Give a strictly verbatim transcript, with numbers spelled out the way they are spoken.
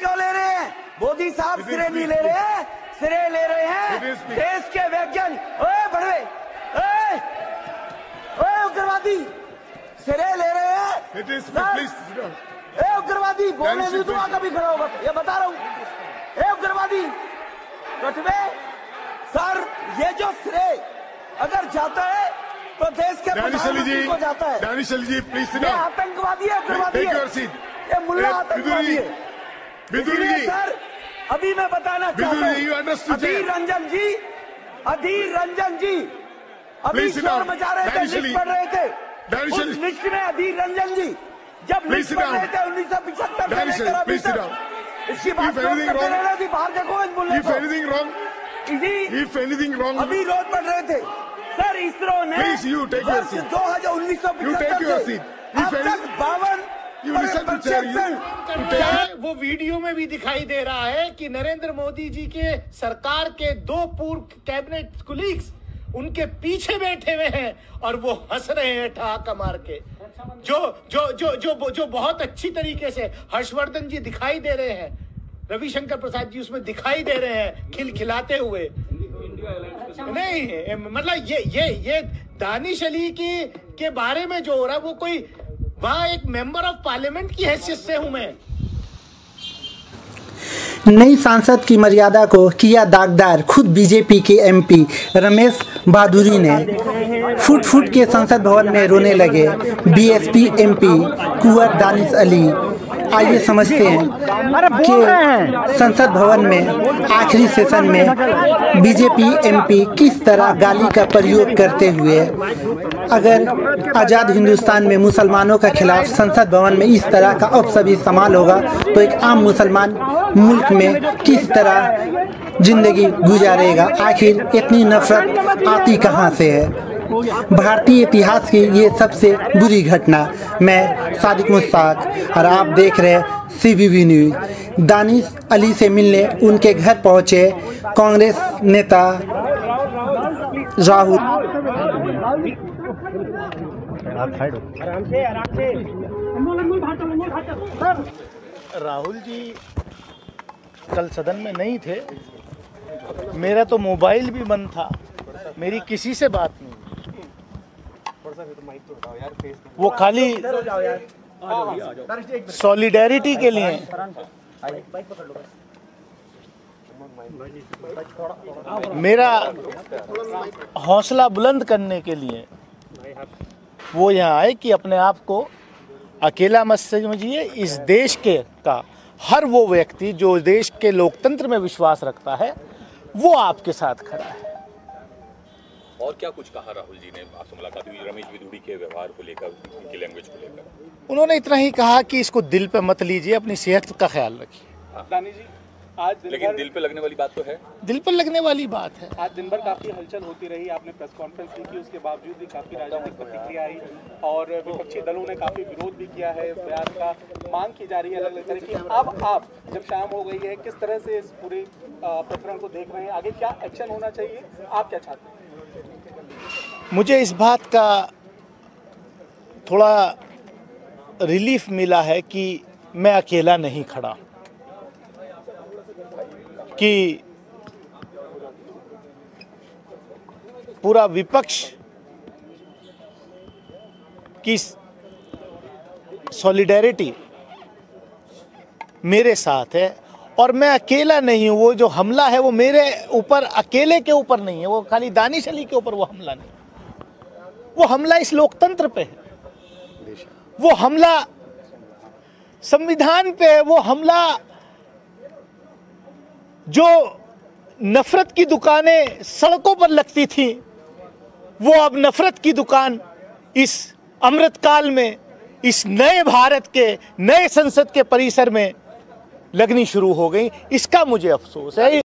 क्यों ले रहे हैं? मोदी साहब सिरे नहीं ले रहे हैं, सिरे ले रहे हैं देश के वैज्ञानिक। ओए बड़वे, ओए ओए उग्रवादी, सिरे ले रहे हैं। ए उग्रवादी बोलने नहीं तो कभी खड़ा होगा, ये बता रहा हूँ। ए उग्रवादी बटवे सर, ये जो सिरे अगर जाता है तो देश के प्रधानमंत्री को जाता है। दानिश अली जी प्लीज, ये आतंकवादी है, उग्रवादी है, ये मुल्ला आतंकवादी है। बिधुरी जी सर, अभी मैं बताना चाहता हूँ, अधीर रंजन जी, अधीर रंजन जी अभी शोर मचा रहे थे, लिस्ट पढ़ रहे थे, उस लिस्ट में अधीर रंजन जी जब लिस्ट पढ़ रहे थे उन्नीस सौ पिछहत्तर में लेकर अभी तक इसकी बात करते रहे थे। बाहर देखो इन मुल्ला को, अभी रोज पढ़ रहे थे सर। इसरो ने वर्ष दो हजार उन्नीस सौ बावन वो वीडियो में भी दिखाई दे रहा है कि नरेंद्र मोदी जी के सरकार के दो पूर्व कैबिनेट कुलीग्स उनके पीछे बैठे हुए हैं और वो हंस रहे हैं ठहाका मार के। जो जो जो जो जो बहुत अच्छी तरीके से हर्षवर्धन जी दिखाई दे रहे हैं, रविशंकर प्रसाद जी उसमें दिखाई दे रहे हैं खिलखिलाते हुए। नहीं मतलब ये ये ये दानिश अली की के बारे में जो हो रहा है वो कोई वहां एक मेंबर ऑफ पार्लियामेंट की हैसियत से हूं मैं। नई सांसद की मर्यादा को किया दागदार खुद बीजेपी के एमपी रमेश बिधूरी ने, फुट फुट के संसद भवन में रोने लगे बीएसपी एमपी कुंवर दानिश अली। आइए समझते हैं कि संसद भवन में आखिरी सेशन में बीजेपी एमपी किस तरह गाली का प्रयोग करते हुए अगर आज़ाद हिंदुस्तान में मुसलमानों के खिलाफ संसद भवन में इस तरह का अपशब्द इस्तेमाल होगा तो एक आम मुसलमान मुल्क में किस तरह जिंदगी गुजारेगा। आखिर इतनी नफरत आती कहां से है? भारतीय इतिहास की ये सबसे बुरी घटना। मैं सादिक मुस्ताक और आप देख रहे हैं सीवीबी न्यूज़। दानिश अली से मिलने उनके घर पहुंचे कांग्रेस नेता राहुल। राहुल जी कल सदन में नहीं थे, मेरा तो मोबाइल भी बंद था, मेरी किसी से बात नहीं। वो खाली सॉलिडेरिटी के लिए मेरा हौसला बुलंद करने के लिए वो यहाँ आए कि अपने आप को अकेला मत समझिए। इस देश के का हर वो व्यक्ति जो देश के लोकतंत्र में विश्वास रखता है वो आपके साथ खड़ा है। और क्या कुछ कहा राहुल जी ने आपसे मुलाकात हुई रमेश बिधूरी के व्यवहार को लेकर, उनकी लैंग्वेज को लेकर? उन्होंने इतना ही कहा कि इसको दिल पे मत लीजिए, अपनी सेहत का ख्याल रखिए। दानिश जी आज दिन लेकिन दिल पे लगने वाली बात तो है, दिल पे लगने वाली बात है। आज दिन भर काफी हलचल होती रही, आपने प्रेस कॉन्फ्रेंस भी की, उसके बावजूद भी काफी राजनीतिक प्रतिक्रिया आई और विपक्षी दलों ने काफी विरोध भी किया है, बयान का मांग की जा रही है अलग अलग तरह की। अब आप जब शाम हो गई है, किस तरह से इस पूरे प्रकरण को देख रहे हैं? आगे क्या एक्शन होना चाहिए, आप क्या चाहते हैं? मुझे इस बात का थोड़ा रिलीफ मिला है कि मैं अकेला नहीं खड़ा, कि पूरा विपक्ष की सॉलिडेरिटी मेरे साथ है और मैं अकेला नहीं हूँ। वो जो हमला है वो मेरे ऊपर अकेले के ऊपर नहीं है, वो खाली दानिश अली के ऊपर वो हमला नहीं है। वो हमला इस लोकतंत्र पे है, वो हमला संविधान पे है, वो हमला जो नफरत की दुकानें सड़कों पर लगती थी वो अब नफरत की दुकान इस अमृतकाल में, इस नए भारत के नए संसद के परिसर में लगनी शुरू हो गई। इसका मुझे अफसोस है।